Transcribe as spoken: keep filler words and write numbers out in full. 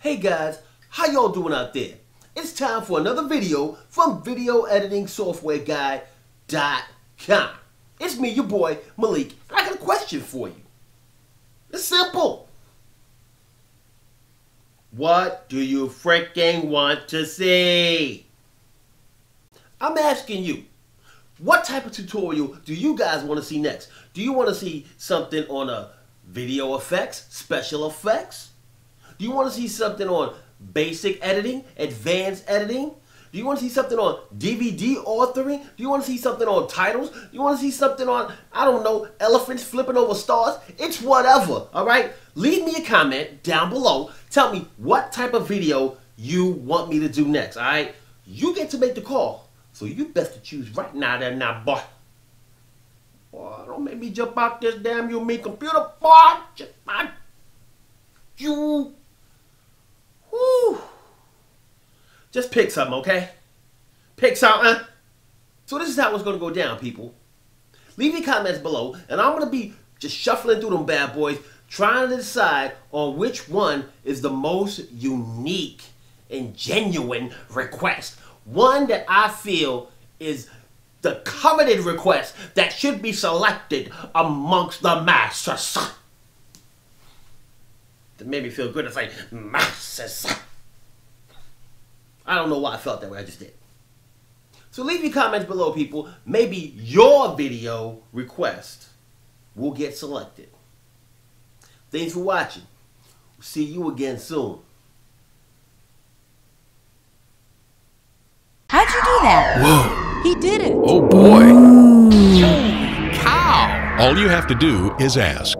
Hey guys, how y'all doing out there? It's time for another video from Video Editing Software Guide dot com. It's me, your boy, Malik, and I got a question for you. It's simple. What do you freaking want to see? I'm asking you, what type of tutorial do you guys want to see next? Do you want to see something on a video effects, special effects? Do you want to see something on basic editing, advanced editing? Do you want to see something on D V D authoring? Do you want to see something on titles? Do you want to see something on, I don't know, elephants flipping over stars? It's whatever, all right? Leave me a comment down below. Tell me what type of video you want me to do next, all right? You get to make the call, so you best to choose right now there now, boy. Boy, don't make me jump out this damn you mean computer, boy. You... Woo. Just pick something, okay? Pick something. So this is how it's going to go down, people. Leave your comments below, and I'm going to be just shuffling through them bad boys, trying to decide on which one is the most unique and genuine request. One that I feel is the coveted request that should be selected amongst the masses. It made me feel good. It's like, masses. I don't know why I felt that way. I just did. So leave your comments below, people. Maybe your video request will get selected. Thanks for watching. We'll see you again soon. How'd you do that? Whoa. He did it. Oh, boy. Ooh. Cow. All you have to do is ask.